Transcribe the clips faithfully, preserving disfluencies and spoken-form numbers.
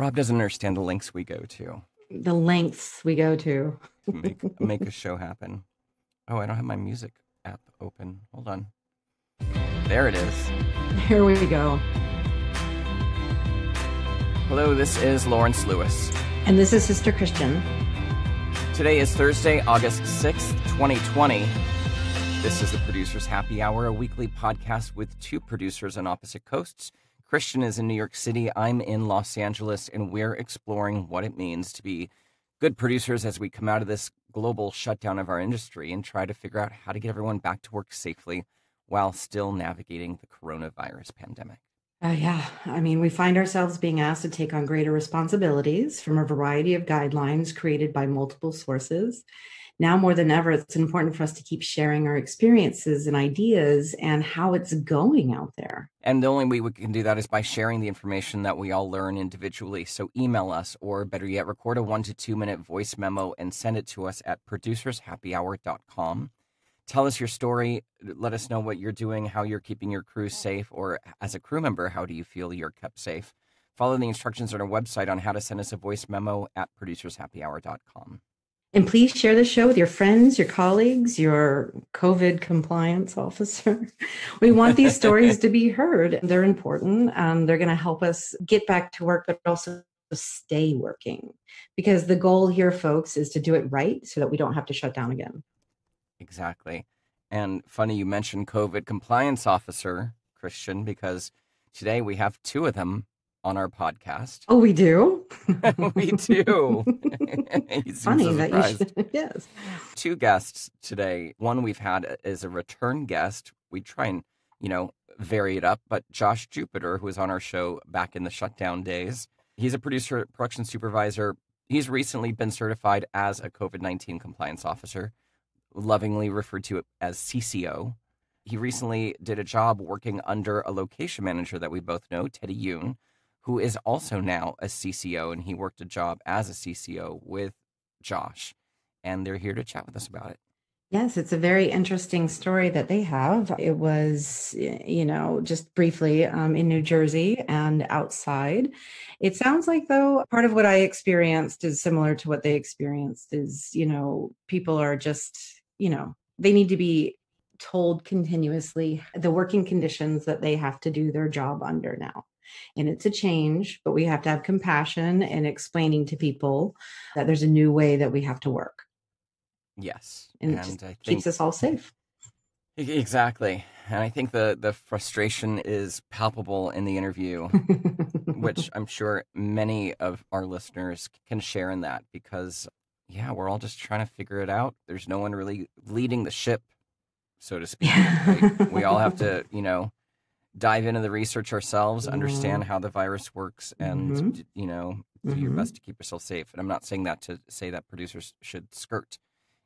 Rob doesn't understand the lengths we go to. The lengths we go to. make, make a show happen. Oh, I don't have my music app open. Hold on. There it is. Here we go. Hello, this is Lawrence Lewis. And this is Sister Christian. Today is Thursday, August sixth, twenty twenty. This is the Producers Happy Hour, a weekly podcast with two producers on opposite coasts. Christian is in New York City, I'm in Los Angeles, and we're exploring what it means to be good producers as we come out of this global shutdown of our industry and try to figure out how to get everyone back to work safely while still navigating the coronavirus pandemic. Uh, yeah, I mean, we find ourselves being asked to take on greater responsibilities from a variety of guidelines created by multiple sources. Now more than ever, it's important for us to keep sharing our experiences and ideas and how it's going out there. And the only way we can do that is by sharing the information that we all learn individually. So email us, or better yet, record a one to two minute voice memo and send it to us at producers happy hour dot com. Tell us your story. Let us know what you're doing, how you're keeping your crew safe, or as a crew member, how do you feel you're kept safe? Follow the instructions on our website on how to send us a voice memo at producers happy hour dot com. And please share the show with your friends, your colleagues, your COVID compliance officer. We want these stories to be heard. They're important. Um, they're going to help us get back to work, but also stay working. Because the goal here, folks, is to do it right so that we don't have to shut down again. Exactly. And funny you mentioned COVID compliance officer, Christian, because today we have two of them on our podcast. Oh, we do? We do. Funny so that you should. Yes. Two guests today. One we've had is a return guest. We try and, you know, vary it up. But Josh Jupiter, who was on our show back in the shutdown days, he's a producer, production supervisor. He's recently been certified as a COVID nineteen compliance officer, lovingly referred to as C C O. He recently did a job working under a location manager that we both know, Teddy Yoon, who is also now a C C O, and he worked a job as a C C O with Josh, and they're here to chat with us about it. Yes, it's a very interesting story that they have. It was, you know, just briefly um, in New Jersey and outside. It sounds like, though, part of what I experienced is similar to what they experienced is, you know, people are just, you know, they need to be told continuously the working conditions that they have to do their job under now. And it's a change, but we have to have compassion and explaining to people that there's a new way that we have to work. Yes. And, and it just I think, keeps us all safe. Exactly. And I think the, the frustration is palpable in the interview, which I'm sure many of our listeners can share in that because, yeah, we're all just trying to figure it out. There's no one really leading the ship, so to speak. Right? We all have to, you know, dive into the research ourselves, understand how the virus works, and, mm-hmm. you know, do mm-hmm. your best to keep yourself safe. And I'm not saying that to say that producers should skirt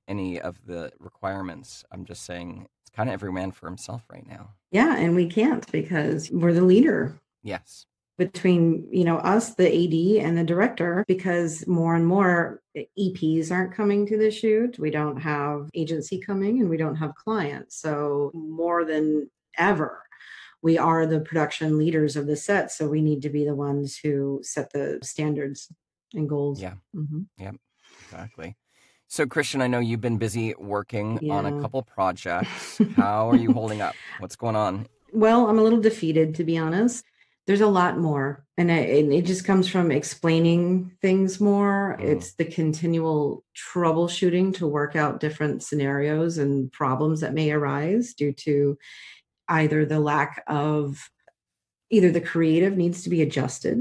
any of the requirements. I'm just saying it's kind of every man for himself right now. Yeah, and we can't because we're the leader. Yes. Between, you know, us, the A D and the director, because more and more E Ps aren't coming to the shoot. We don't have agency coming and we don't have clients. So more than ever, we are the production leaders of the set. So we need to be the ones who set the standards and goals. Yeah. Mm-hmm. Yeah, exactly. So, Christian, I know you've been busy working yeah. on a couple projects. How are you holding up? What's going on? Well, I'm a little defeated, to be honest. There's a lot more, and I, it just comes from explaining things more. Mm. It's the continual troubleshooting to work out different scenarios and problems that may arise due to either the lack of, either the creative needs to be adjusted,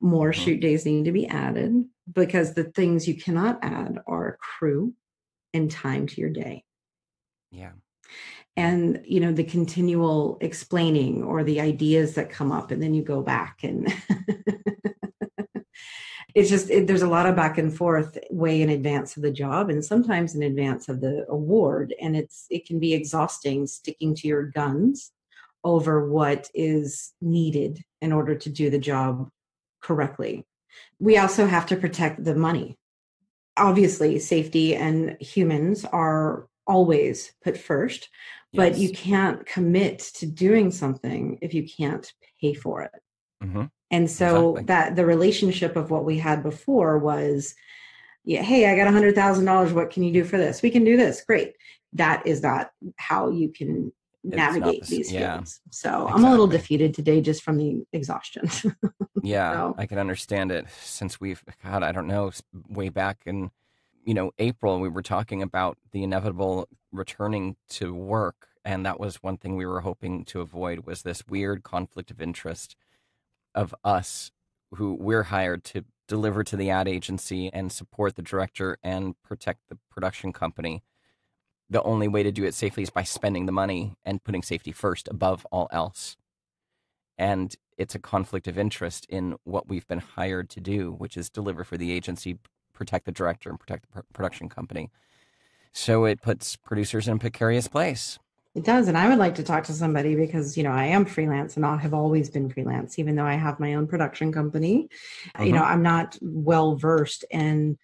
more mm. shoot days need to be added, because the things you cannot add are crew and time to your day. Yeah. And, you know, the continual explaining or the ideas that come up and then you go back and it's just, it, there's a lot of back and forth way in advance of the job and sometimes in advance of the award. And it's, it can be exhausting sticking to your guns over what is needed in order to do the job correctly. We also have to protect the money. Obviously, safety and humans are always put first, but yes. you can't commit to doing something if you can't pay for it. Mm-hmm. And so exactly. that the relationship of what we had before was, yeah, hey, I got one hundred thousand dollars. What can you do for this? We can do this. Great. That is not how you can navigate the, these fields. Yeah, so exactly. I'm a little defeated today just from the exhaustion. Yeah, so. I can understand it since we've, God, I don't know, way back in, you know, April, we were talking about the inevitable returning to work. And that was one thing we were hoping to avoid was this weird conflict of interest of us who we're hired to deliver to the ad agency and support the director and protect the production company. The only way to do it safely is by spending the money and putting safety first above all else. And it's a conflict of interest in what we've been hired to do, which is deliver for the agency, protect the director, and protect the production company. So it puts producers in a precarious place. It does. And I would like to talk to somebody because, you know, I am freelance and I have always been freelance, even though I have my own production company. Mm-hmm. You know, I'm not well versed in,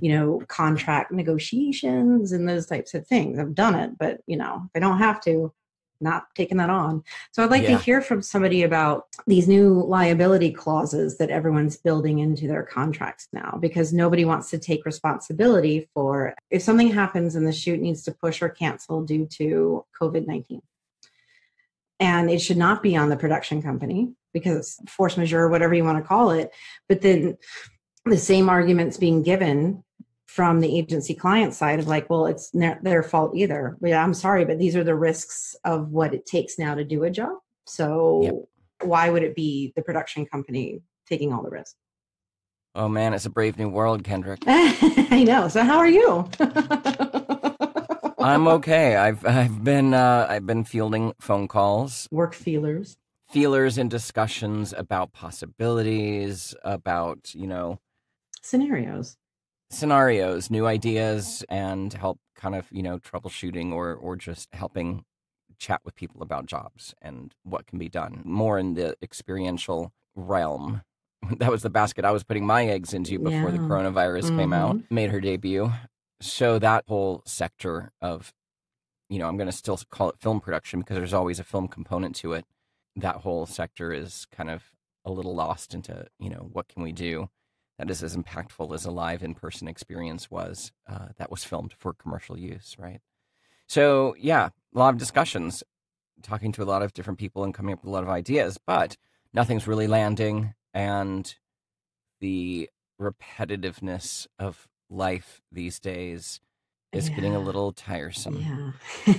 you know, contract negotiations and those types of things. I've done it, but, you know, if I don't have to, not taking that on. So I'd like yeah. to hear from somebody about these new liability clauses that everyone's building into their contracts now, because nobody wants to take responsibility for if something happens and the shoot needs to push or cancel due to COVID nineteen. And it should not be on the production company because it's force majeure, whatever you want to call it. But then the same arguments being given from the agency client side of like, well, it's not their fault either. Yeah, I'm sorry, but these are the risks of what it takes now to do a job. So yep. why would it be the production company taking all the risk? Oh man, it's a brave new world, Kendrick. I know. So how are you? I'm okay. I've I've been uh, I've been fielding phone calls, work feelers, feelers, and discussions about possibilities, about you know scenarios. Scenarios, new ideas, and help kind of, you know, troubleshooting or or just helping chat with people about jobs and what can be done more in the experiential realm. That was the basket I was putting my eggs into before yeah. the coronavirus mm-hmm. came out, made her debut. So that whole sector of, you know, I'm going to still call it film production because there's always a film component to it. That whole sector is kind of a little lost into, you know, what can we do? That is as impactful as a live in-person experience was uh, that was filmed for commercial use, right? So, yeah, a lot of discussions, talking to a lot of different people and coming up with a lot of ideas, but nothing's really landing. And the repetitiveness of life these days is yeah. getting a little tiresome. Yeah.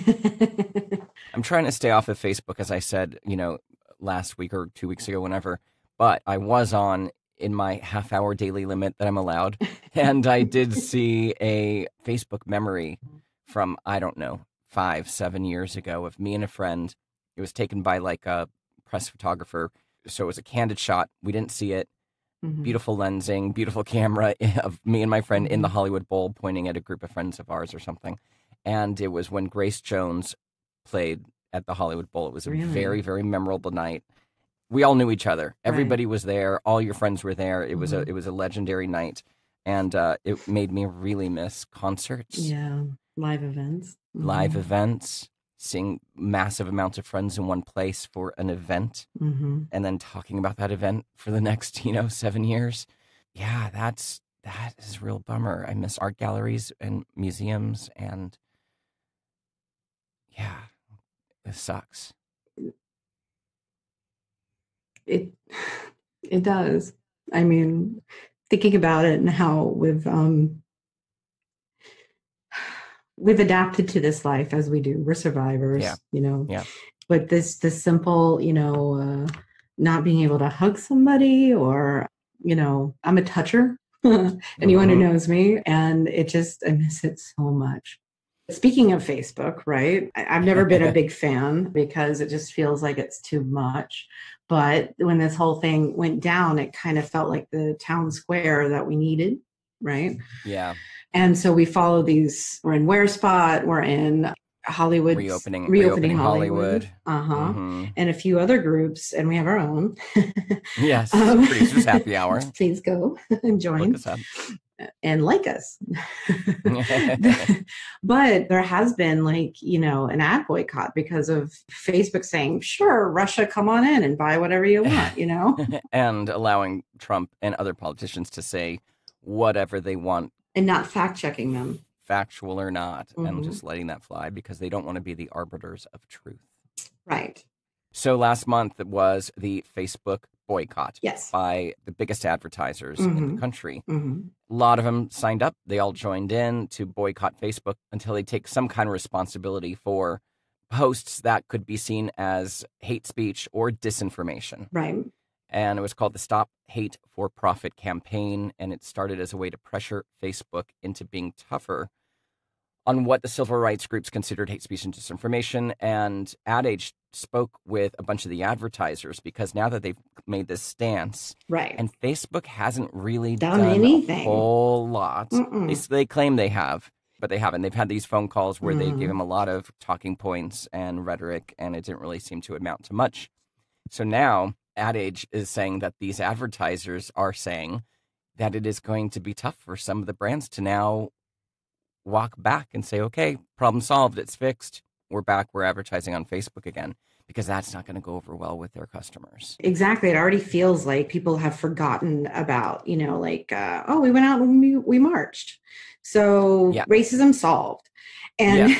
I'm trying to stay off of Facebook, as I said, you know, last week or two weeks ago, whenever, but I was on in my half hour daily limit that I'm allowed. And I did see a Facebook memory from, I don't know, five, seven years ago of me and a friend. It was taken by like a press photographer. So it was a candid shot. We didn't see it. Mm-hmm. Beautiful lensing, beautiful camera of me and my friend in the Hollywood Bowl pointing at a group of friends of ours or something. And it was when Grace Jones played at the Hollywood Bowl. It was a really? very, very memorable night. We all knew each other. Everybody right. was there. All your friends were there. It was mm-hmm. a it was a legendary night, and uh, it made me really miss concerts. Yeah, live events. Mm-hmm. Live events, seeing massive amounts of friends in one place for an event, mm-hmm. and then talking about that event for the next you know seven years. Yeah, that's that is a real bummer. I miss art galleries and museums, and yeah, it sucks. It it does. I mean, thinking about it and how we've um, we've adapted to this life as we do. We're survivors, yeah. you know. Yeah. But this this simple, you know, uh, not being able to hug somebody, or you know, I'm a toucher. Anyone mm-hmm. who knows me, and it just I miss it so much. Speaking of Facebook, right? I've never been a big fan because it just feels like it's too much. But when this whole thing went down, it kind of felt like the town square that we needed, right? Yeah. And so we follow these. We're in Wear Spot. We're in Hollywood. Reopening, reopening, reopening Hollywood. Hollywood. Uh-huh. Mm-hmm. And a few other groups. And we have our own. Yes. um, Producers Happy Hour. Please go and join. Look us up. and like us. But there has been, like, you know, an ad boycott because of Facebook saying, sure, Russia, come on in and buy whatever you want, you know, and allowing Trump and other politicians to say whatever they want and not fact checking them, factual or not, mm-hmm. and just letting that fly because they don't want to be the arbiters of truth. Right. So last month was the Facebook boycott yes. by the biggest advertisers mm-hmm. in the country. Mm-hmm. A lot of them signed up. They all joined in to boycott Facebook until they take some kind of responsibility for posts that could be seen as hate speech or disinformation. Right. And it was called the Stop Hate for Profit campaign. And it started as a way to pressure Facebook into being tougher on what the civil rights groups considered hate speech and disinformation. And Ad Age spoke with a bunch of the advertisers because now that they've made this stance, right, and Facebook hasn't really done, done anything, a whole lot. They, they claim they have, but they haven't. They've had these phone calls where mm. they gave them a lot of talking points and rhetoric, and it didn't really seem to amount to much. So now Ad Age is saying that these advertisers are saying that it is going to be tough for some of the brands to now walk back and say, okay, problem solved, it's fixed, we're back, we're advertising on Facebook again, because that's not going to go over well with their customers. Exactly. It already feels like people have forgotten about, you know, like, uh, oh, we went out and we, we marched. So yeah. racism solved. And yeah.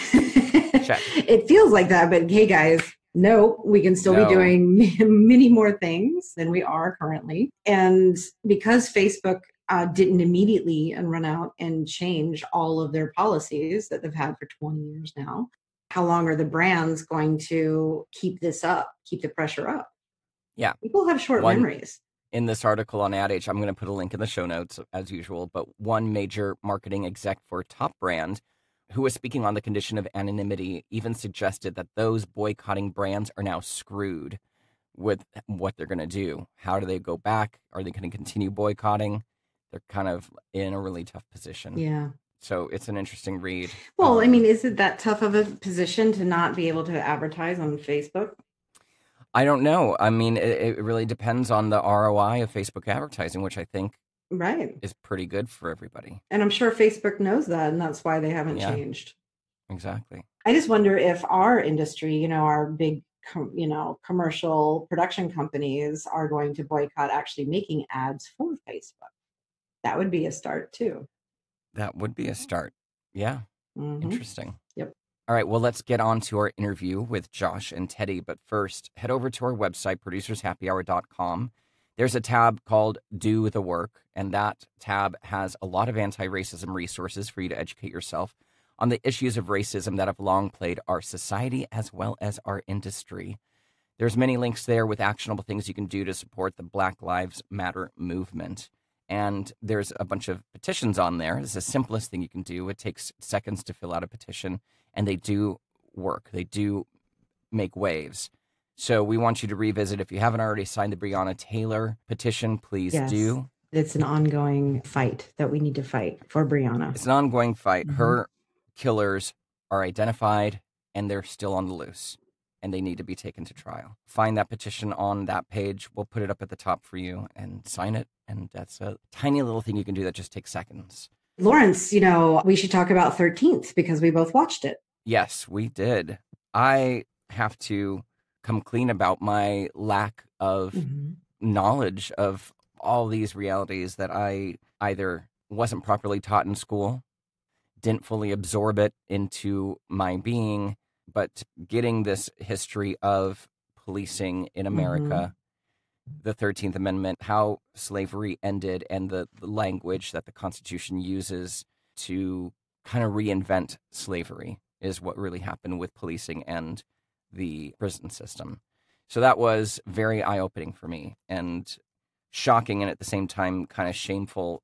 it feels like that, but hey guys, no, we can still no. be doing many more things than we are currently. And because Facebook Uh, didn't immediately and run out and change all of their policies that they've had for twenty years now, how long are the brands going to keep this up, keep the pressure up? Yeah. People have short one, memories. In this article on Ad Age, I'm going to put a link in the show notes as usual, but one major marketing exec for a top brand who was speaking on the condition of anonymity even suggested that those boycotting brands are now screwed with what they're going to do. How do they go back? Are they going to continue boycotting? They're kind of in a really tough position. Yeah. So it's an interesting read. Well, um, I mean, is it that tough of a position to not be able to advertise on Facebook? I don't know. I mean, it, it really depends on the R O I of Facebook advertising, which I think right. is pretty good for everybody. And I'm sure Facebook knows that, and that's why they haven't yeah, changed. Exactly. I just wonder if our industry, you know, our big, com- you know, commercial production companies are going to boycott actually making ads for Facebook. That would be a start, too. That would be a start. Yeah. Mm-hmm. Interesting. Yep. All right. Well, let's get on to our interview with Josh and Teddy. But first, head over to our website, producers happy hour dot com. There's a tab called Do the Work, and that tab has a lot of anti-racism resources for you to educate yourself on the issues of racism that have long plagued our society as well as our industry. There's many links there with actionable things you can do to support the Black Lives Matter movement. And there's a bunch of petitions on there. It's the simplest thing you can do. It takes seconds to fill out a petition, and they do work. They do make waves. So we want you to revisit. If you haven't already signed the Breonna Taylor petition, please yes. do. It's an ongoing fight that we need to fight for Breonna. It's an ongoing fight. Mm-hmm. Her killers are identified, and they're still on the loose, and they need to be taken to trial. Find that petition on that page. We'll put it up at the top for you and sign it. And that's a tiny little thing you can do that just takes seconds. Lawrence, you know, we should talk about thirteenth because we both watched it. Yes, we did. I have to come clean about my lack of mm-hmm. knowledge of all these realities that I either wasn't properly taught in school, didn't fully absorb it into my being, but getting this history of policing in America, mm-hmm. the thirteenth Amendment, how slavery ended, and the, the language that the Constitution uses to kind of reinvent slavery is what really happened with policing and the prison system. So that was very eye-opening for me and shocking, and at the same time kind of shameful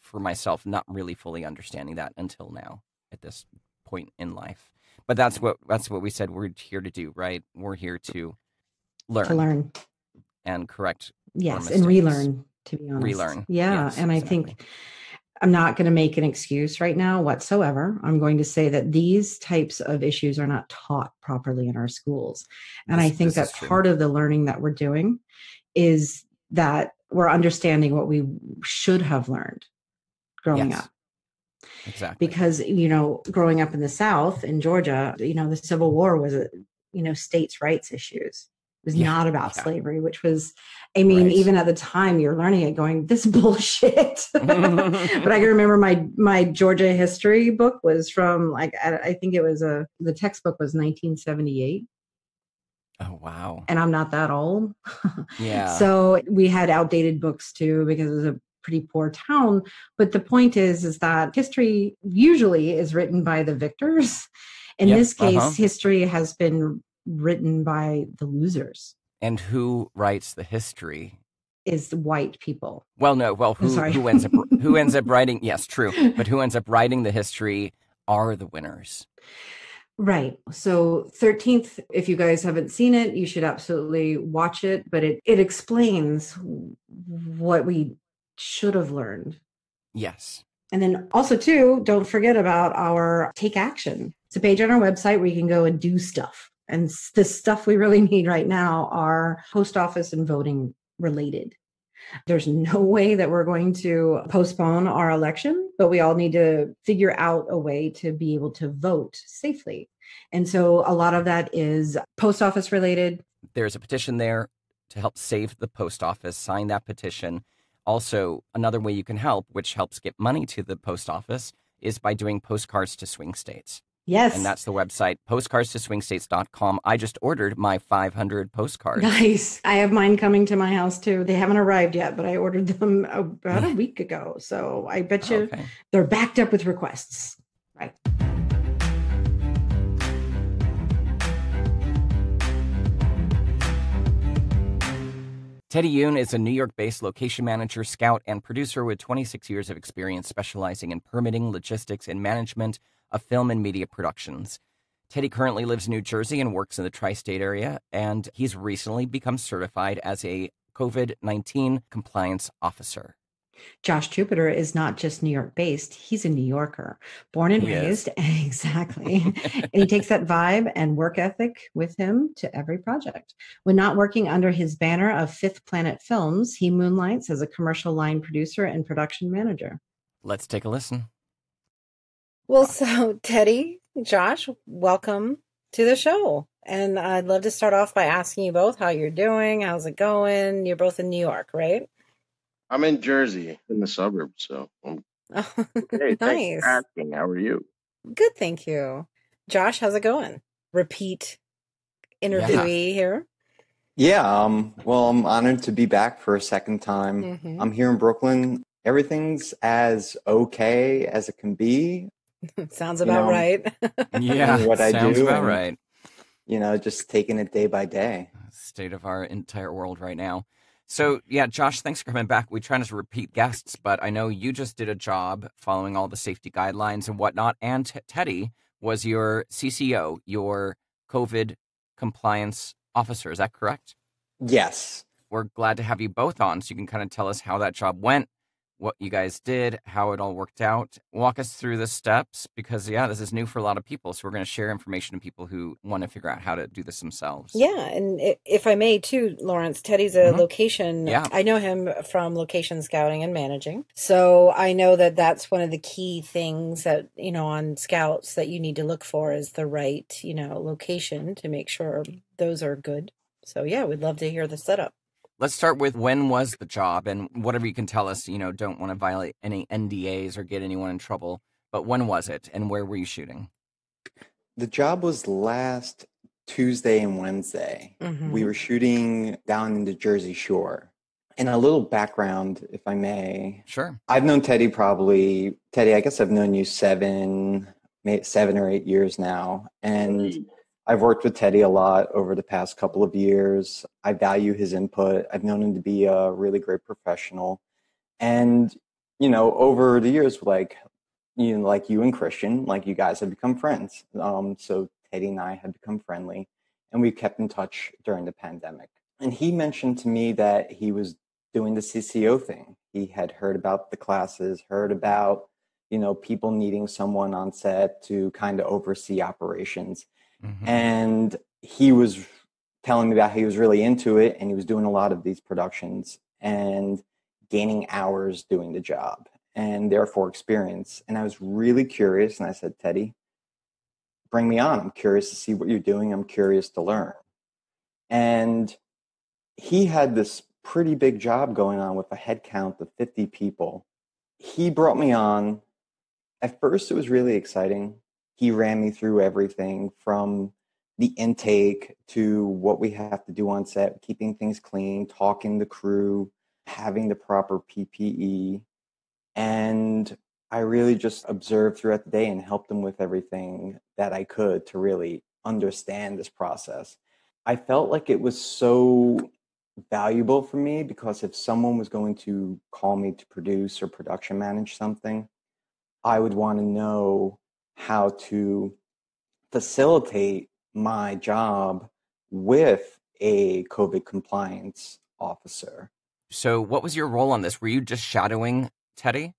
for myself, not really fully understanding that until now at this point in life. But that's what that's what we said we're here to do, right? We're here to learn. To learn. And correct. Yes, and relearn, to be honest. Relearn. Yeah, yes, and I exactly. think I'm not going to make an excuse right now whatsoever. I'm going to say that these types of issues are not taught properly in our schools. And this, I think that part of the learning that we're doing is that we're understanding what we should have learned growing yes. up. Exactly. Because, you know, growing up in the South, in Georgia, you know, the Civil War was, a, you know, states' rights issues. It was yeah. not about yeah. slavery, which was, I mean, right. even at the time you're learning it going, this bullshit. But I can remember my, my Georgia history book was from like, I, I think it was a, the textbook was nineteen seventy-eight. Oh, wow. And I'm not that old. Yeah. So we had outdated books too, because it was a pretty poor town. But the point is, is that history usually is written by the victors. In yep. this case, uh-huh. history has been written by the losers. And who writes the history? Is white people. Well, no. Well, who, who ends up who ends up writing? Yes, true. But who ends up writing the history are the winners. Right. So thirteenth, if you guys haven't seen it, you should absolutely watch it. But it, it explains what we should have learned. Yes. And then also, too, don't forget about our Take Action. It's a page on our website where you can go and do stuff. And the stuff we really need right now are post office and voting related. There's no way that we're going to postpone our election, but we all need to figure out a way to be able to vote safely. And so a lot of that is post office related. There's a petition there to help save the post office. Sign that petition. Also, another way you can help, which helps get money to the post office, is by doing postcards to swing states. Yes. And that's the website, postcards to swing states dot com. I just ordered my five hundred postcards. Nice. I have mine coming to my house too. They haven't arrived yet, but I ordered them about a week ago. So I bet you okay. they're backed up with requests. Right. Teddy Yoon is a New York-based location manager, scout, and producer with twenty-six years of experience specializing in permitting, logistics, and management of film and media productions. Teddy currently lives in New Jersey and works in the tri-state area, and he's recently become certified as a COVID nineteen compliance officer. Josh Jupiter is not just New York-based, he's a New Yorker, born and he raised, is. Exactly. And he takes that vibe and work ethic with him to every project. When not working under his banner of Fifth Planet Films, he moonlights as a commercial line producer and production manager. Let's take a listen. Well, so Teddy, Josh, welcome to the show. And I'd love to start off by asking you both how you're doing, how's it going? You're both in New York, right? I'm in Jersey, in the suburbs, so I'm oh, okay. Nice. Thanks for asking. How are you? Good, thank you. Josh, how's it going? Repeat interviewee yeah. here. Yeah, um, well, I'm honored to be back for a second time. Mm-hmm. I'm here in Brooklyn. Everything's as okay as it can be. Sounds about you know, right. Yeah, what I sounds do about and, right. You know, just taking it day by day. State of our entire world right now. So, yeah, Josh, thanks for coming back. We try not to repeat guests, but I know you just did a job following all the safety guidelines and whatnot. And T Teddy was your C C O, your COVID compliance officer. Is that correct? Yes. We're glad to have you both on so you can kind of tell us how that job went, what you guys did, how it all worked out. Walk us through the steps because, yeah, this is new for a lot of people. So we're going to share information to people who want to figure out how to do this themselves. Yeah. And if I may, too, Lawrence, Teddy's a mm-hmm. location. Yeah. I know him from location scouting and managing. So I know that that's one of the key things that, you know, on scouts that you need to look for is the right, you know, location to make sure those are good. So, yeah, we'd love to hear the setup. Let's start with when was the job and whatever you can tell us, you know, don't want to violate any N D As or get anyone in trouble. But when was it and where were you shooting? The job was last Tuesday and Wednesday. Mm-hmm. We were shooting down in the Jersey Shore. And a little background, if I may. Sure. I've known Teddy probably, Teddy, I guess I've known you seven, maybe seven or eight years now. And mm-hmm. I've worked with Teddy a lot over the past couple of years. I value his input. I've known him to be a really great professional. And, you know, over the years, like, you know, like you and Christian, like you guys have become friends. Um, so Teddy and I have become friendly and we kept in touch during the pandemic. And he mentioned to me that he was doing the C C O thing. He had heard about the classes, heard about, you know, people needing someone on set to kind of oversee operations. Mm-hmm. And he was telling me about how he was really into it and he was doing a lot of these productions and gaining hours doing the job. and therefore experience. And I was really curious. And I said, Teddy, bring me on. I'm curious to see what you're doing. I'm curious to learn. And he had this pretty big job going on with a headcount of fifty people. He brought me on. At first, it was really exciting. He ran me through everything from the intake to what we have to do on set, keeping things clean, talking to the crew, having the proper P P E. And I really just observed throughout the day and helped him with everything that I could to really understand this process. I felt like it was so valuable for me because if someone was going to call me to produce or production manage something, I would want to know how to facilitate my job with a COVID compliance officer. So what was your role on this? Were you just shadowing Teddy?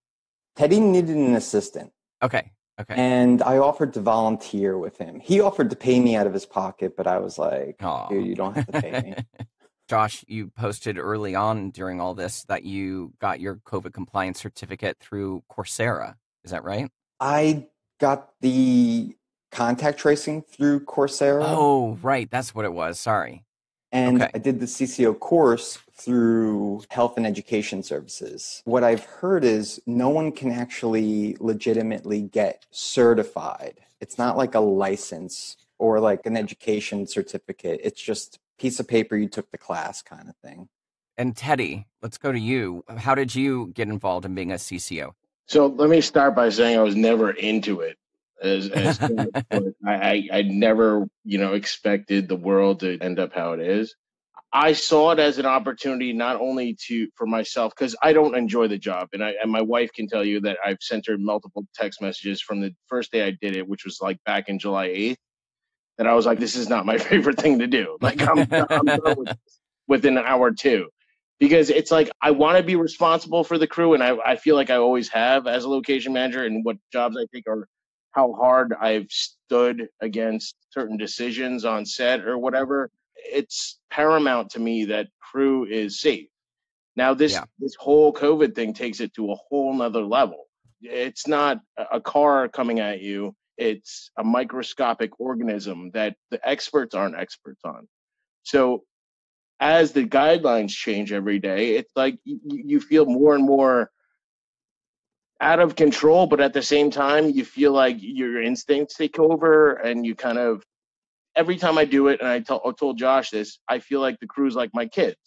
Teddy needed an assistant. Okay. Okay. And I offered to volunteer with him. He offered to pay me out of his pocket, but I was like, dude, you don't have to pay me. Josh, you posted early on during all this that you got your COVID compliance certificate through Coursera. Is that right? I got the contact tracing through Coursera. Oh, right. That's what it was. Sorry. And okay. I did the C C O course through Health and Education Services. What I've heard is no one can actually legitimately get certified. It's not like a license or like an education certificate. It's just a piece of paper you took the class kind of thing. And Teddy, let's go to you. How did you get involved in being a C C O? So let me start by saying I was never into it. As, as I, I never, you know, expected the world to end up how it is. I saw it as an opportunity not only to for myself, because I don't enjoy the job. And I and my wife can tell you that I've sent her multiple text messages from the first day I did it, which was like back in July eighth, that I was like, this is not my favorite thing to do. Like I'm, I'm done with this within an hour or two. Because it's like, I want to be responsible for the crew. And I, I feel like I always have as a location manager, and what jobs I think are how hard I've stood against certain decisions on set or whatever. It's paramount to me that crew is safe. Now, this, yeah. this whole COVID thing takes it to a whole nother level. It's not a car coming at you. It's a microscopic organism that the experts aren't experts on. So as the guidelines change every day, it's like you, you feel more and more out of control, but at the same time, you feel like your instincts take over, and you kind of, every time I do it, and I, t- I told Josh this, I feel like the crew's like my kids.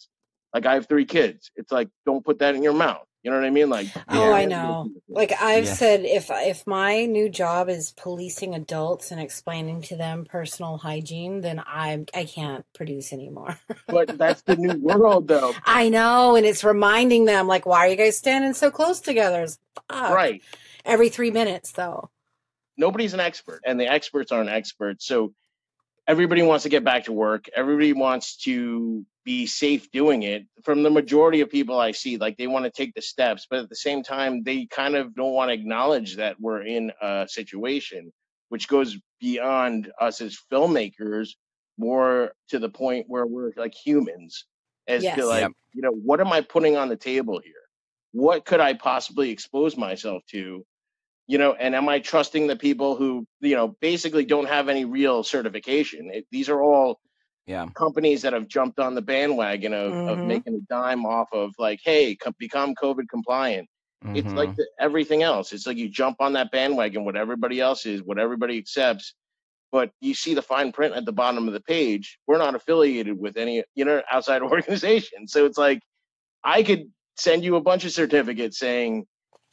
Like, I have three kids. It's like, don't put that in your mouth. You know what I mean? Like, oh, yeah, I know. Like I've yeah. said, if if my new job is policing adults and explaining to them personal hygiene, then I I can't produce anymore. But that's the new world, though. I know, and it's reminding them, like, why are you guys standing so close together? Fuck. Right. Every three minutes, though. Nobody's an expert, and the experts aren't experts. So everybody wants to get back to work. Everybody wants to be safe doing it. From the majority of people I see, like, they want to take the steps, but at the same time, they kind of don't want to acknowledge that we're in a situation, which goes beyond us as filmmakers, more to the point where we're like humans, as yes. to like, yep. you know, what am I putting on the table here? What could I possibly expose myself to? You know, and am I trusting the people who, you know, basically don't have any real certification? It, these are all yeah. companies that have jumped on the bandwagon of, mm-hmm. of making a dime off of like, hey, co- become COVID compliant. Mm-hmm. It's like the, everything else. It's like you jump on that bandwagon, what everybody else is, what everybody accepts. But you see the fine print at the bottom of the page. We're not affiliated with any, you know, outside organization. So it's like, I could send you a bunch of certificates saying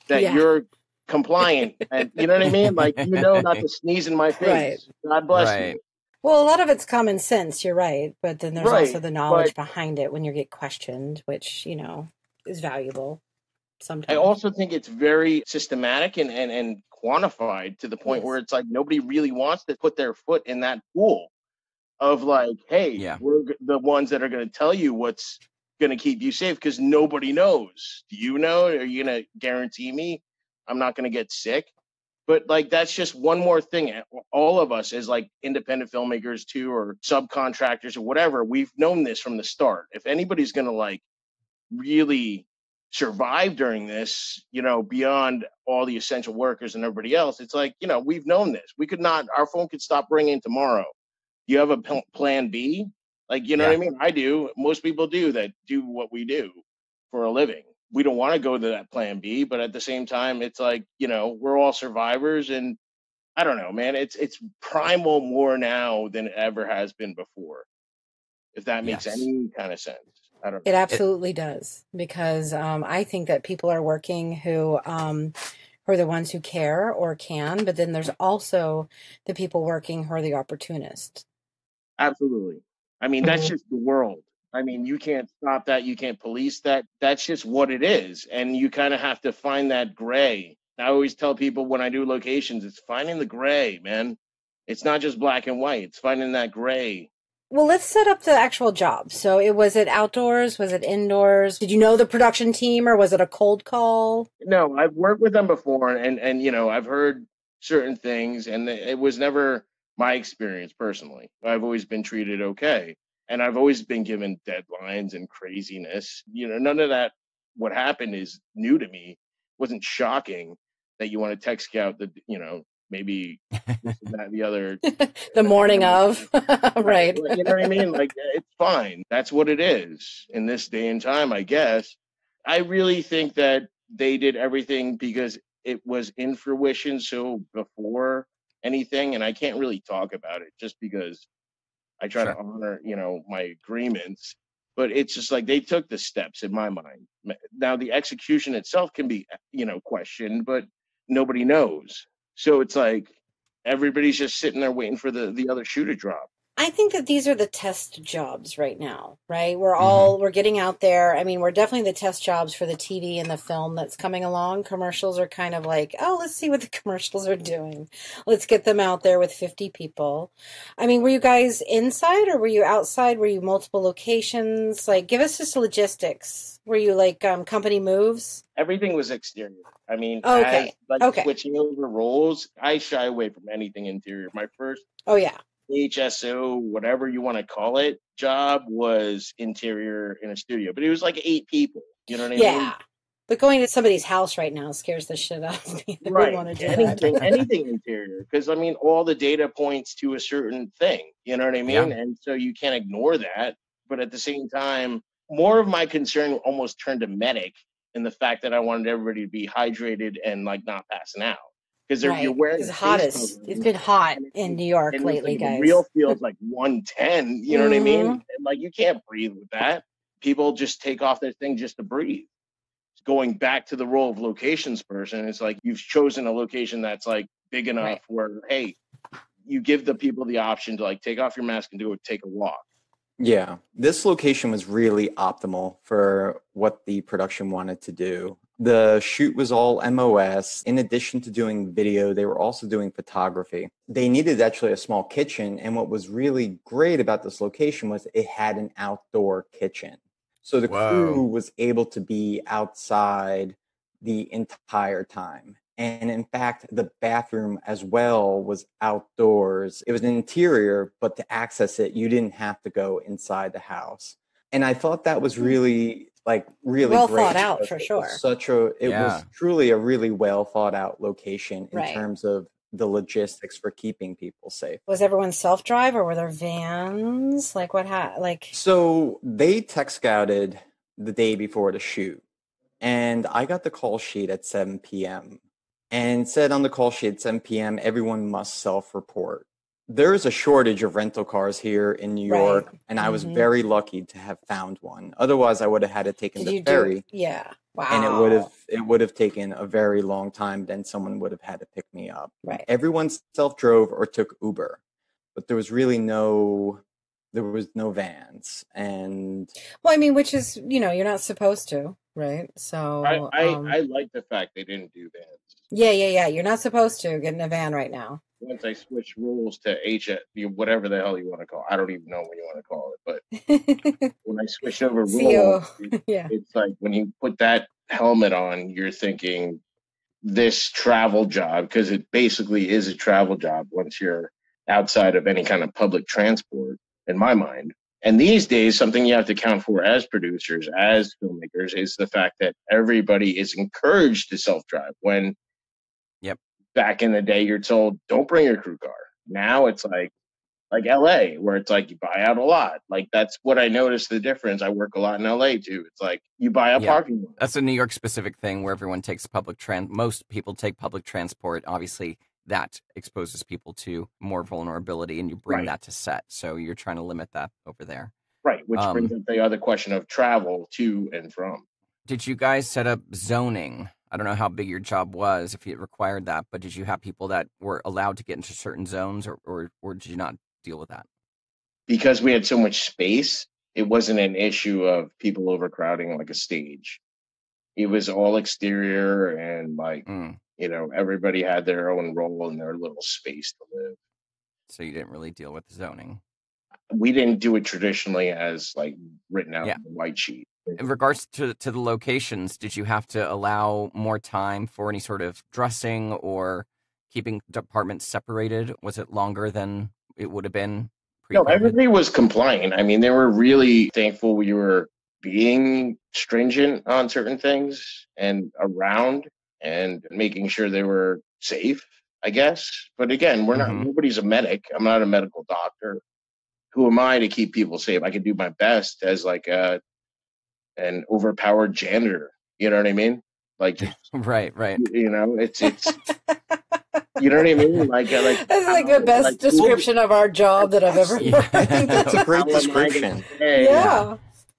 that yeah. you're compliant, and you know what I mean? Like, you know, not to sneeze in my face. Right. God bless right. you. Well, a lot of it's common sense, you're right. But then there's right. also the knowledge but, behind it when you get questioned, which, you know, is valuable sometimes. I also think it's very systematic and, and, and quantified to the point yes. where it's like nobody really wants to put their foot in that pool of like, hey, yeah. we're the ones that are going to tell you what's going to keep you safe because nobody knows. Do you know? Are you going to guarantee me I'm not going to get sick? But like, that's just one more thing. All of us as like independent filmmakers too, or subcontractors or whatever, we've known this from the start. If anybody's going to like really survive during this, you know, beyond all the essential workers and everybody else. It's like, you know, we've known this. We could not, our phone could stop ringing tomorrow. You have a p- plan B? Like, you know yeah. what I mean? I do. Most people do that do what we do for a living. We don't want to go to that plan B, but at the same time, it's like, you know, we're all survivors. And I don't know, man, it's, it's primal more now than it ever has been before. If that makes yes. any kind of sense. I don't know. It absolutely it, does, because um, I think that people are working who um, who are the ones who care or can, but then there's also the people working who are the opportunists. Absolutely. I mean, that's just the world. I mean, you can't stop that. You can't police that. That's just what it is. And you kind of have to find that gray. I always tell people when I do locations, it's finding the gray, man. It's not just black and white. It's finding that gray. Well, let's set up the actual job. So it was it outdoors? Was it indoors? Did you know the production team, or was it a cold call? No, I've worked with them before, and, and you know, I've heard certain things, and it was never my experience personally. I've always been treated okay, and I've always been given deadlines and craziness. You know, none of that, what happened is new to me. It wasn't shocking that you want to tech scout the, you know, maybe this and that, the other the morning of right, you know what I mean? Like, it's fine. That's what it is in this day and time, I guess. I really think that they did everything because it was in fruition, so before anything, and I can't really talk about it just because I try sure. to honor, you know, my agreements, but it's just like they took the steps in my mind. Now the execution itself can be, you know, questioned, but nobody knows. So it's like everybody's just sitting there waiting for the, the other shoe to drop. I think that these are the test jobs right now, right? We're all, mm-hmm. we're getting out there. I mean, we're definitely the test jobs for the T V and the film that's coming along. Commercials are kind of like, oh, let's see what the commercials are doing. Let's get them out there with fifty people. I mean, were you guys inside, or were you outside? Were you multiple locations? Like, give us just logistics. Were you like um, company moves? Everything was exterior. I mean, okay. as, like okay. switching over roles, I shy away from anything interior. My first. Oh, yeah. H S O, whatever you want to call it, job was interior in a studio, but it was like eight people. You know what I yeah. mean? Yeah, but going to somebody's house right now scares the shit out of me. Right, want to do anything, anything interior, because I mean, all the data points to a certain thing. You know what I mean? Yeah. And so you can't ignore that. But at the same time, more of my concern almost turned to medic in the fact that I wanted everybody to be hydrated and like not passing out. Because right. you're wearing it's hottest. It's been hot in New York and lately, like, guys. The real feels like one ten. You know mm-hmm. what I mean? And like, you can't breathe with that. People just take off their thing just to breathe. Going back to the role of locations person, it's like you've chosen a location that's like big enough right. where, hey, you give the people the option to like take off your mask and do it, take a walk. Yeah, this location was really optimal for what the production wanted to do. The shoot was all M O S. In addition to doing video, they were also doing photography. They needed actually a small kitchen. And what was really great about this location was it had an outdoor kitchen. So the wow. crew was able to be outside the entire time. And in fact, the bathroom as well was outdoors. It was an interior, but to access it, you didn't have to go inside the house. And I thought that was really, like, really well great. thought out, for sure. Such a, it yeah. was truly a really well thought out location in right. terms of the logistics for keeping people safe. Was everyone self-drive, or were there vans? Like, what happened? Like, so they tech scouted the day before the shoot, and I got the call sheet at seven p m and said on the call sheet, seven p m, everyone must self-report. There is a shortage of rental cars here in New York, right. and I mm-hmm. was very lucky to have found one. Otherwise, I would have had to take the ferry. Do? Yeah, wow. And it would have it would have taken a very long time. Then someone would have had to pick me up. Right. Everyone self-drove or took Uber, but there was really no there was no vans. And well, I mean, which is, you know, you're not supposed to. Right. So I I, um, I like the fact they didn't do vans. Yeah, yeah, yeah. You're not supposed to get in a van right now. Once I switch rules to H, whatever the hell you want to call it. I don't even know what you want to call it. But when I switch over rules, it, yeah. it's like when you put that helmet on, you're thinking this travel job, because it basically is a travel job once you're outside of any kind of public transport, in my mind. And these days, something you have to account for as producers, as filmmakers, is the fact that everybody is encouraged to self-drive. When yep. back in the day, you're told, don't bring your crew car. Now it's like, like L A, where it's like you buy out a lot. Like, that's what I noticed the difference. I work a lot in L A too. It's like you buy a yeah. parking lot. That's a New York specific thing where everyone takes public trans. Most people take public transport. Obviously, that exposes people to more vulnerability, and you bring right. that to set. So you're trying to limit that over there. Right. Which um, brings up the other question of travel to and from. Did you guys set up zoning? I don't know how big your job was, if it required that, but did you have people that were allowed to get into certain zones, or, or, or did you not deal with that? Because we had so much space, it wasn't an issue of people overcrowding like a stage. It was all exterior, and like, mm. you know, everybody had their own role and their little space to live. So you didn't really deal with zoning? We didn't do it traditionally as like written out yeah. on the white sheet. In regards to, to the locations, did you have to allow more time for any sort of dressing or keeping departments separated? Was it longer than it would have been pre-COVID? No, everybody was compliant. I mean, they were really thankful we were being stringent on certain things and around and making sure they were safe, I guess. But again, we're not, mm-hmm. nobody's a medic. I'm not a medical doctor. Who am I to keep people safe? I can do my best as like a, an overpowered janitor. You know what I mean? Like, right, right. You know, it's, it's, you know what I mean? Like, like that's like the best like, description of our job that I've ever yeah. heard. I think that's a great description. Hey, yeah.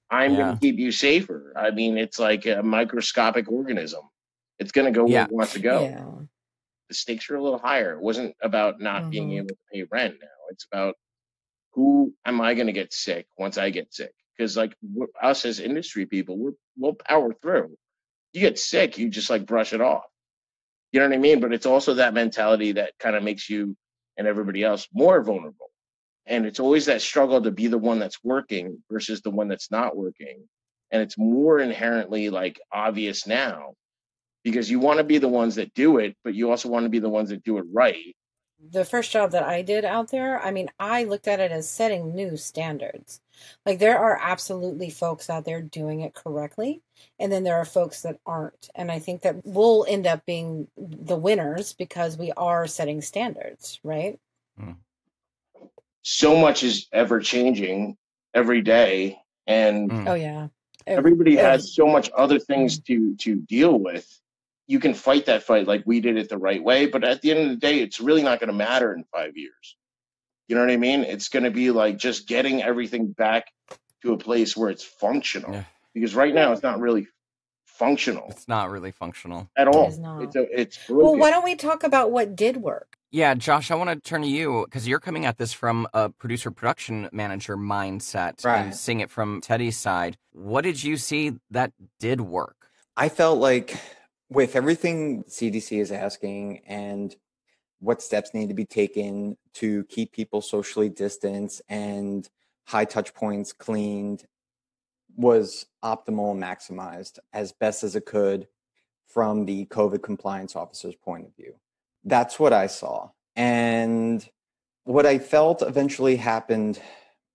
I'm yeah. going to keep you safer. I mean, it's like a microscopic organism. It's going to go yeah. where it wants to go. Yeah. The stakes are a little higher. It wasn't about not mm-hmm. being able to pay rent now. It's about who am I going to get sick once I get sick? Because like us as industry people, we're, we'll power through. You get sick, you just like brush it off. You know what I mean? But it's also that mentality that kind of makes you and everybody else more vulnerable. And it's always that struggle to be the one that's working versus the one that's not working. And it's more inherently like obvious now because you want to be the ones that do it, but you also want to be the ones that do it right. The first job that I did out there, I mean, I looked at it as setting new standards. Like, there are absolutely folks out there doing it correctly, and then there are folks that aren't. And I think that we'll end up being the winners because we are setting standards, right? Mm. So much is ever changing every day. And mm. oh, yeah. everybody it, has it, so much other things to, to deal with. You can fight that fight like we did it the right way. But at the end of the day, it's really not going to matter in five years. You know what I mean? It's going to be like just getting everything back to a place where it's functional. Yeah. Because right now, it's not really functional. It's not really functional. At all. It is not. It's, a, it's well, why don't we talk about what did work? Yeah, Josh, I want to turn to you because you're coming at this from a producer production manager mindset right. and seeing it from Teddy's side. What did you see that did work? I felt like with everything C D C is asking and what steps need to be taken to keep people socially distanced and high touch points cleaned was optimal and maximized as best as it could from the COVID compliance officer's point of view. That's what I saw. And what I felt eventually happened,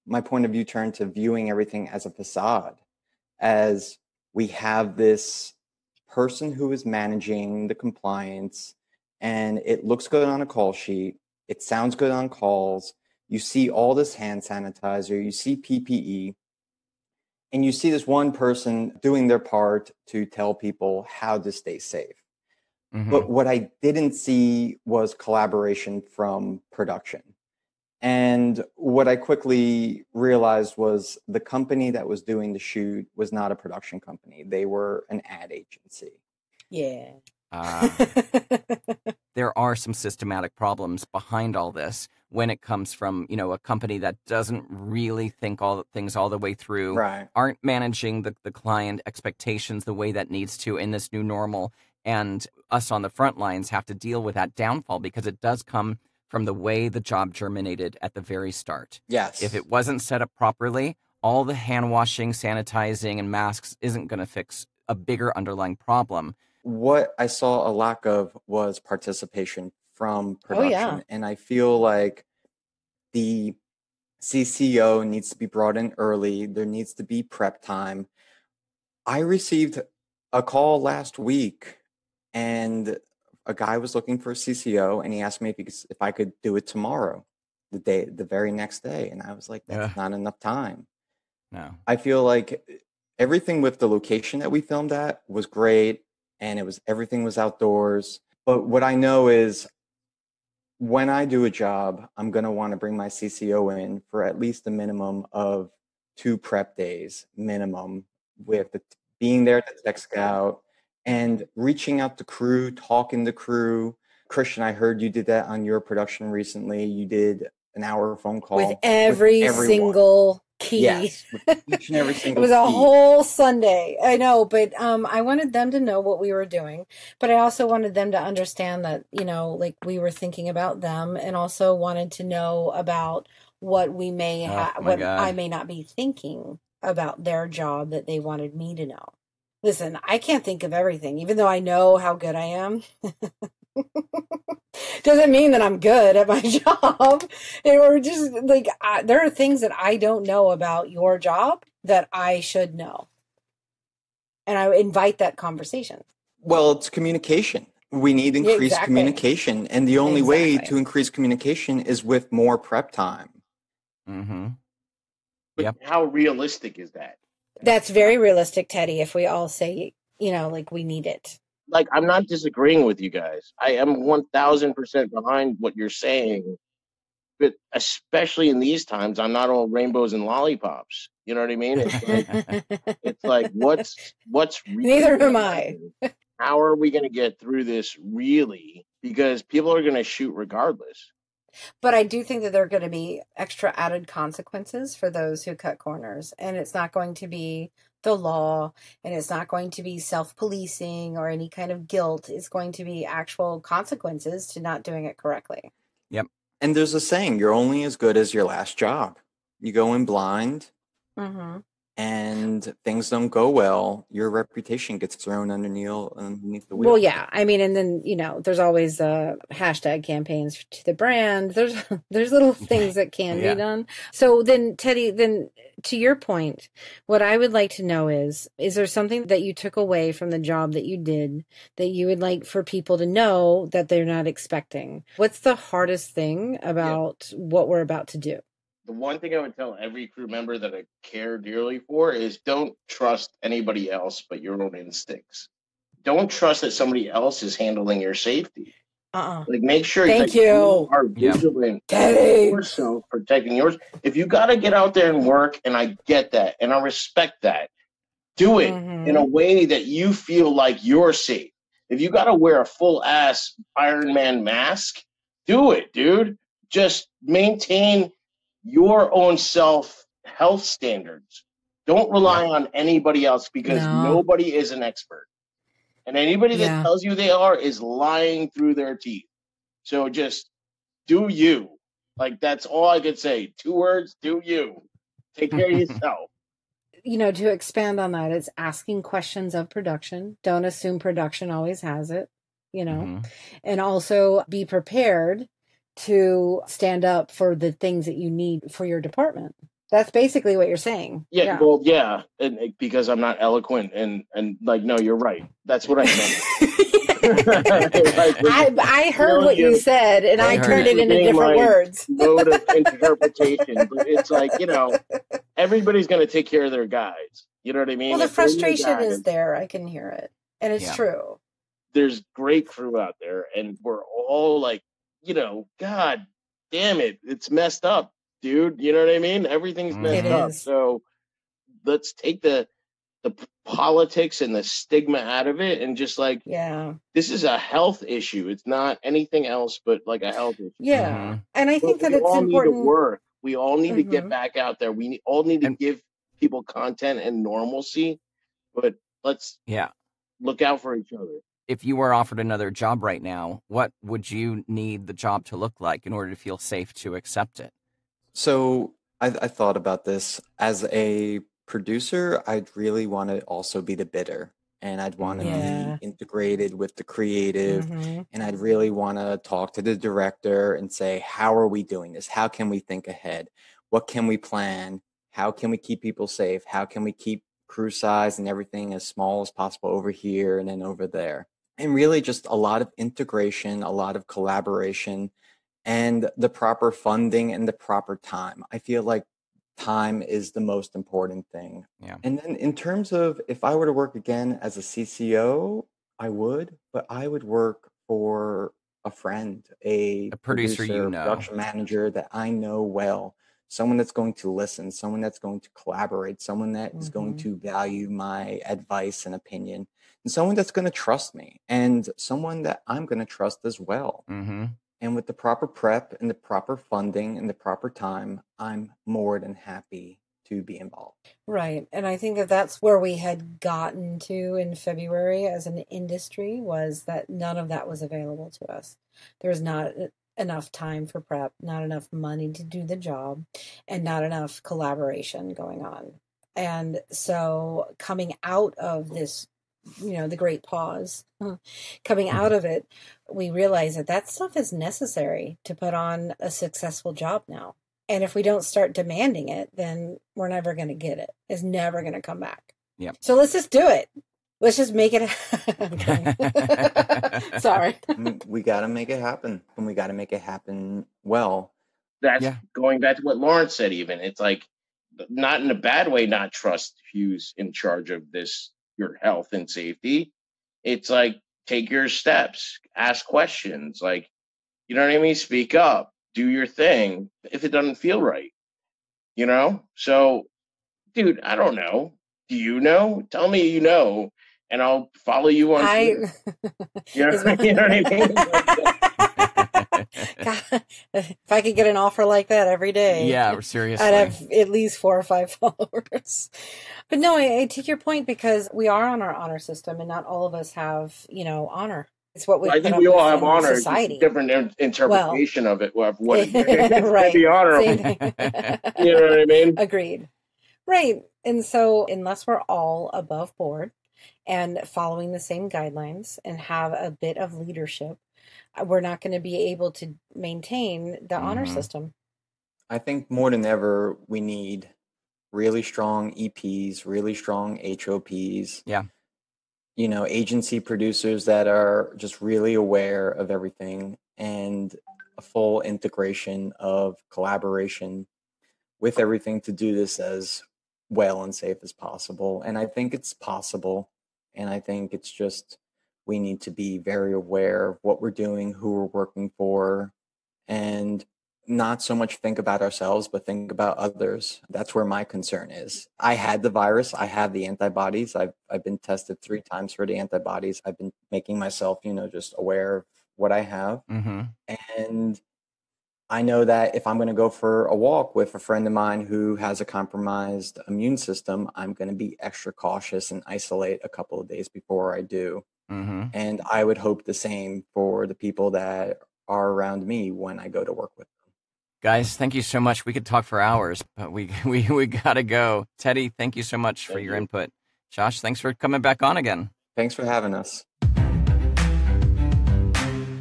my point of view turned to viewing everything as a facade, as we have this person who is managing the compliance, and it looks good on a call sheet. It sounds good on calls. You see all this hand sanitizer, you see P P E, and you see this one person doing their part to tell people how to stay safe. Mm-hmm. But what I didn't see was collaboration from production. And what I quickly realized was the company that was doing the shoot was not a production company. They were an ad agency. Yeah. Uh, there are some systematic problems behind all this when it comes from, you know, a company that doesn't really think all the things all the way through, right. aren't managing the, the client expectations the way that needs to in this new normal. And us on the front lines have to deal with that downfall because it does come from the way the job germinated at the very start. Yes. If it wasn't set up properly, all the hand washing, sanitizing, and masks isn't going to fix a bigger underlying problem. What I saw a lack of was participation from production. Oh, yeah. And I feel like the C C O needs to be brought in early. There needs to be prep time. I received a call last week, and a guy was looking for a C C O, and he asked me if, he could, if I could do it tomorrow, the day, the very next day. And I was like, that's yeah. not enough time. No, I feel like everything with the location that we filmed at was great, and it was everything was outdoors. But what I know is, when I do a job, I'm going to want to bring my C C O in for at least a minimum of two prep days, minimum, with the, being there to tech scout and reaching out to crew, talking to crew. Christian, I heard you did that on your production recently. You did an hour phone call with every with single key. Yes, with each and every single. It was a key. Whole Sunday. I know, but um, I wanted them to know what we were doing, but I also wanted them to understand that, you know, like we were thinking about them, and also wanted to know about what we may, ha oh, what God. I may not be thinking about their job that they wanted me to know. Listen, I can't think of everything, even though I know how good I am. Doesn't mean that I'm good at my job. Or just like I, there are things that I don't know about your job that I should know, and I invite that conversation. Well, it's communication. We need increased exactly. communication, and the only exactly. way to increase communication is with more prep time. Mm-hmm. But yep. how realistic is that? That's very realistic, Teddy. If we all say, you know, like we need it. Like, I'm not disagreeing with you guys. I am one thousand percent behind what you're saying. But especially in these times, I'm not all rainbows and lollipops. You know what I mean? It's like, it's like what's, what's really neither am I. How are we going to get through this really? Because people are going to shoot regardless. But I do think that there are going to be extra added consequences for those who cut corners. And it's not going to be the law, and it's not going to be self-policing or any kind of guilt. It's going to be actual consequences to not doing it correctly. Yep. And there's a saying, you're only as good as your last job. You go in blind mm-hmm. and things don't go well. Your reputation gets thrown underneath, underneath the wheel. Well, yeah. I mean, and then, you know, there's always uh, hashtag campaigns to the brand. There's, there's little things that can yeah. be done. So then, Teddy, then... to your point, what I would like to know is, is there something that you took away from the job that you did that you would like for people to know that they're not expecting? What's the hardest thing about yeah. what we're about to do? The one thing I would tell every crew member that I care dearly for is don't trust anybody else but your own instincts. Don't trust that somebody else is handling your safety. Uh-uh. Like, make sure Thank you. you are vigilant yeah. yourself, protecting yours. If you got to get out there and work, and I get that, and I respect that, do it mm-hmm. in a way that you feel like you're safe. If you got to wear a full-ass Iron Man mask, do it, dude. Just maintain your own self-health standards. Don't rely on anybody else, because no. nobody is an expert. And anybody that yeah. tells you they are is lying through their teeth. So just do you. Like, that's all I could say. Two words, do you. Take care of yourself. You know, to expand on that, it's asking questions of production. Don't assume production always has it, you know. Mm-hmm. And also be prepared to stand up for the things that you need for your department. That's basically what you're saying. Yeah, yeah. well, yeah, and, and because I'm not eloquent, and and like, no, you're right. That's what I meant. I, I heard what you said, and I, I turned it into different words. Mode of interpretation, but it's like, you know, everybody's going to take care of their guys. You know what I mean? Well, the frustration is there. I can hear it, and it's yeah. true. There's great crew out there, and we're all like, you know, God damn it, it's messed up. Dude, you know what I mean? Everything's messed it up. Is. So let's take the the politics and the stigma out of it, and just like, yeah, this is a health issue. It's not anything else but like a health issue. Yeah, mm-hmm. and I think but that we it's all important. Need to work. We all need mm-hmm. to get back out there. We need, all need to and, give people content and normalcy. But let's yeah look out for each other. If you were offered another job right now, what would you need the job to look like in order to feel safe to accept it? So I, I thought about this. As a producer, I'd really want to also be the bidder, and I'd want to yeah. be integrated with the creative, mm-hmm. and I'd really want to talk to the director and say, how are we doing this? How can we think ahead? what can we plan? How can we keep people safe? How can we keep crew size and everything as small as possible over here and then over there? And really just a lot of integration, a lot of collaboration, and the proper funding and the proper time. I feel like time is the most important thing. Yeah. And then in terms of if I were to work again as a C C O, I would, but I would work for a friend, a, a producer, producer you know, production manager that I know well, someone that's going to listen, someone that's going to collaborate, someone that mm-hmm. is going to value my advice and opinion, and someone that's going to trust me, and someone that I'm going to trust as well. Mm-hmm. And with the proper prep and the proper funding and the proper time, I'm more than happy to be involved. Right. And I think that that's where we had gotten to in February as an industry, was that none of that was available to us. There was not enough time for prep, not enough money to do the job, and not enough collaboration going on. And so coming out of this, you know, the great pause, coming out of it, we realize that that stuff is necessary to put on a successful job now. And if we don't start demanding it, then we're never going to get it. It's never going to come back. Yep. So let's just do it. Let's just make it happen. Sorry. We got to make it happen. And we got to make it happen well. That's yeah. going back to what Lawrence said, even. It's like, not in a bad way, not trust who's in charge of this, your health and safety. It's like, take your steps, ask questions, like, you know what I mean? Speak up, do your thing if it doesn't feel right, you know? So, dude, I don't know. Do you know? Tell me you know, and I'll follow you on I... you know, you know what I mean? God, if I could get an offer like that every day, yeah, seriously, I'd have at least four or five followers. But no, I, I take your point, because we are on our honor system, and not all of us have, you know, honor. It's what we. Well, I think we all have honor. Society. Different in interpretation well, of it. Of what it is. Right. Be honorable. Same thing. You know what I mean? Agreed. Right, and so unless we're all above board and following the same guidelines and have a bit of leadership, we're not going to be able to maintain the mm-hmm. honor system. I think more than ever, we need really strong E Ps, really strong H O Ps. Yeah. You know, agency producers that are just really aware of everything, and a full integration of collaboration with everything to do this as well and safe as possible. And I think it's possible. And I think it's just, we need to be very aware of what we're doing, who we're working for, and not so much think about ourselves, but think about others. That's where my concern is. I had the virus. I have the antibodies. I've, I've been tested three times for the antibodies. I've been making myself, you know, just aware of what I have. Mm-hmm. And I know that if I'm going to go for a walk with a friend of mine who has a compromised immune system, I'm going to be extra cautious and isolate a couple of days before I do. Mm-hmm. And I would hope the same for the people that are around me when I go to work with them. Guys, thank you so much. We could talk for hours, but we we, we got to go. Teddy, thank you so much thank for your you. input. Josh, thanks for coming back on again. Thanks for having us.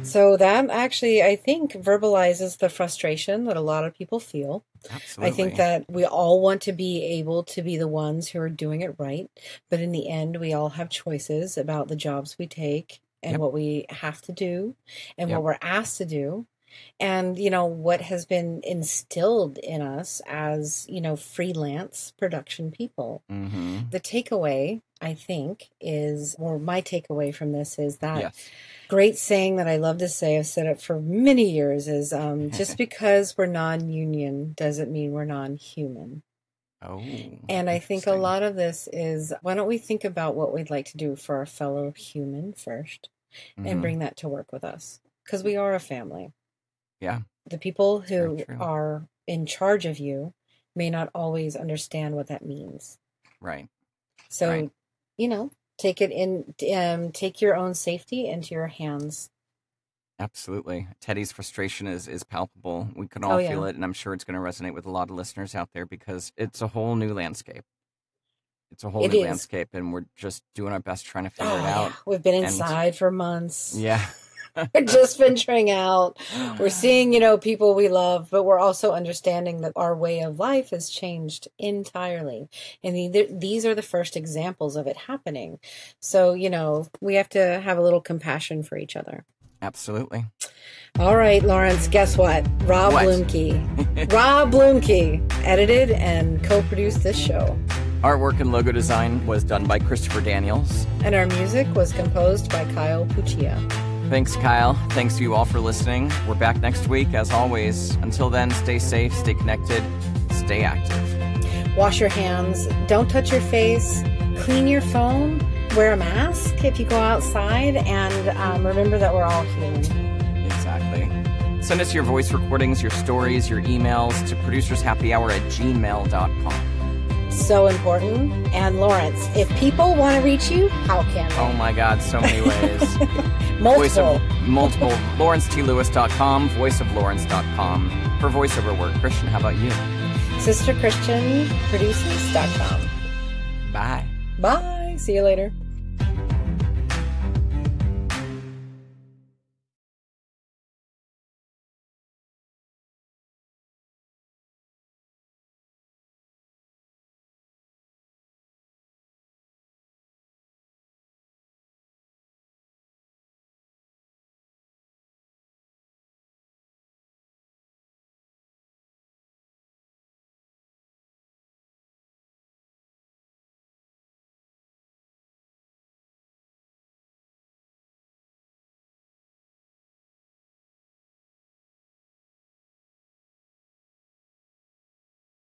So that actually, I think, verbalizes the frustration that a lot of people feel. Absolutely. I think that we all want to be able to be the ones who are doing it right. But in the end, we all have choices about the jobs we take and yep. what we have to do and yep. what we're asked to do. And, you know, what has been instilled in us as, you know, freelance production people. Mm-hmm. The takeaway, I think, is, or my takeaway from this is that yes. great saying that I love to say, I've said it for many years, is um, just because we're non-union doesn't mean we're non-human. Oh, and I think a lot of this is, why don't we think about what we'd like to do for our fellow human first mm-hmm. and bring that to work with us? Because we are a family. Yeah. The people who are in charge of you may not always understand what that means. Right. So, right. you know, take it in, um, take your own safety into your hands. Absolutely. Teddy's frustration is, is palpable. We can all oh, yeah. feel it. And I'm sure it's going to resonate with a lot of listeners out there, because it's a whole new landscape. It's a whole it new is. landscape, and we're just doing our best trying to figure oh, it out. Yeah. We've been inside and, for months. Yeah. We're just venturing out. We're seeing, you know, people we love, but we're also understanding that our way of life has changed entirely. And the, these are the first examples of it happening. So, you know, we have to have a little compassion for each other. Absolutely. All right, Lawrence, guess what? Rob what? Bloomkey. Rob Bloomkey edited and co-produced this show. Artwork and logo design was done by Christopher Daniels. And our music was composed by Kyle Puccia. Thanks, Kyle. Thanks to you all for listening. We're back next week, as always. Until then, stay safe, stay connected, stay active. Wash your hands. Don't touch your face. Clean your phone. Wear a mask if you go outside. And um, remember that we're all human. Exactly. Send us your voice recordings, your stories, your emails to producers happy hour at gmail dot com. So important. And Lawrence, if people want to reach you, how can they? Oh my God, so many ways. multiple. Voice of, multiple. Lawrence T Lewis dot com, Voice of Lawrence dot com. For voiceover work. Christian, how about you? Sister Christian Produces dot com. Bye. Bye. See you later.